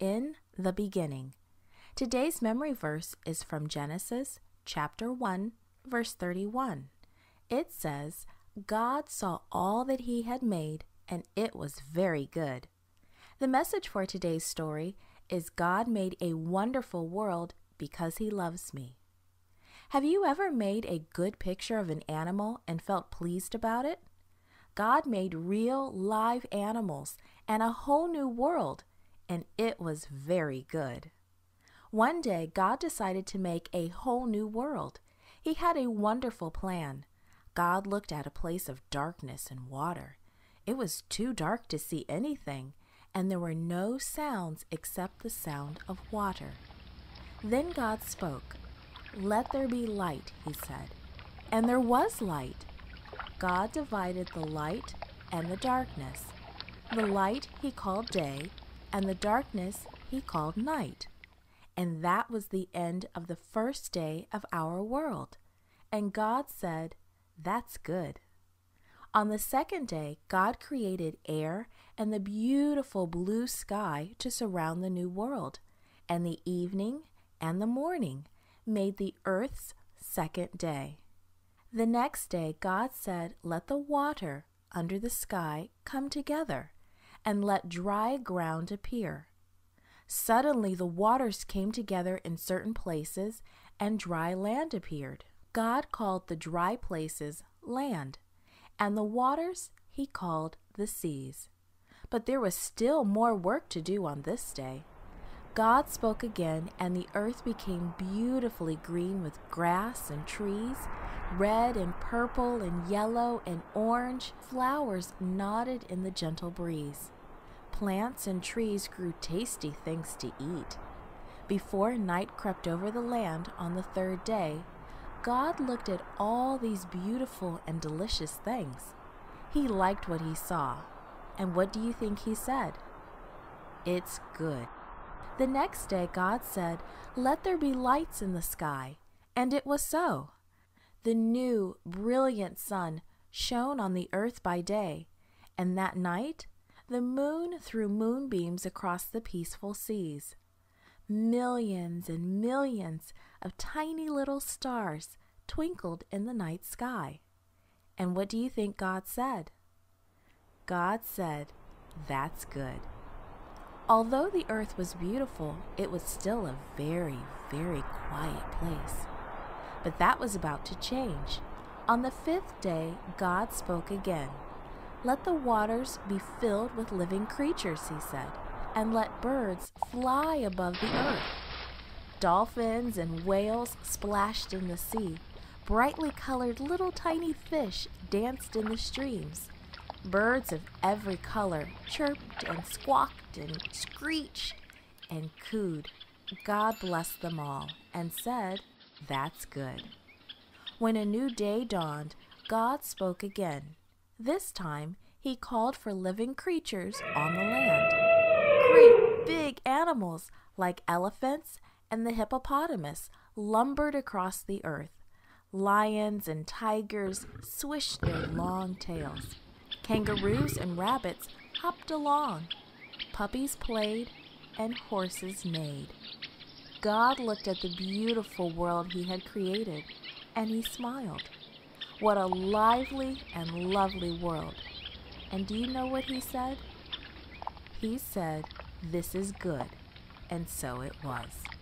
In the beginning. Today's memory verse is from Genesis chapter 1, verse 31. It says, God saw all that he had made, and it was very good. The message for today's story is God made a wonderful world because he loves me. Have you ever made a good picture of an animal and felt pleased about it? God made real, live animals and a whole new world, and it was very good. One day, God decided to make a whole new world. He had a wonderful plan. God looked at a place of darkness and water. It was too dark to see anything, and there were no sounds except the sound of water. Then God spoke. Let there be light, he said. And there was light. God divided the light and the darkness. The light he called day, and the darkness he called night. And that was the end of the first day of our world. And God said, that's good. On the second day, God created air and the beautiful blue sky to surround the new world, and the evening and the morning made the earth's second day. The next day, God said, let the water under the sky come together, and let dry ground appear. Suddenly, the waters came together in certain places, and dry land appeared. God called the dry places land, and the waters he called the seas. But there was still more work to do on this day. God spoke again, and the earth became beautifully green with grass and trees, red and purple and yellow and orange. Flowers nodded in the gentle breeze. Plants and trees grew tasty things to eat. Before night crept over the land on the third day, God looked at all these beautiful and delicious things. He liked what he saw. And what do you think he said? It's good. The next day, God said, let there be lights in the sky. And it was so. The new, brilliant sun shone on the earth by day. And that night, the moon threw moonbeams across the peaceful seas. Millions and millions of tiny little stars twinkled in the night sky. And what do you think God said? God said, that's good. Although the earth was beautiful, it was still a very, very quiet place. But that was about to change. On the fifth day, God spoke again. Let the waters be filled with living creatures, he said. And let birds fly above the earth. Dolphins and whales splashed in the sea. Brightly colored little tiny fish danced in the streams. Birds of every color chirped and squawked and screeched and cooed. God blessed them all and said, that's good. When a new day dawned, God spoke again. This time, he called for living creatures on the land. Great big animals like elephants and the hippopotamus lumbered across the earth. Lions and tigers swished their long tails. Kangaroos and rabbits hopped along. Puppies played and horses neighed. God looked at the beautiful world he had created, and he smiled. What a lively and lovely world. And do you know what he said? He said, this is good, and so it was.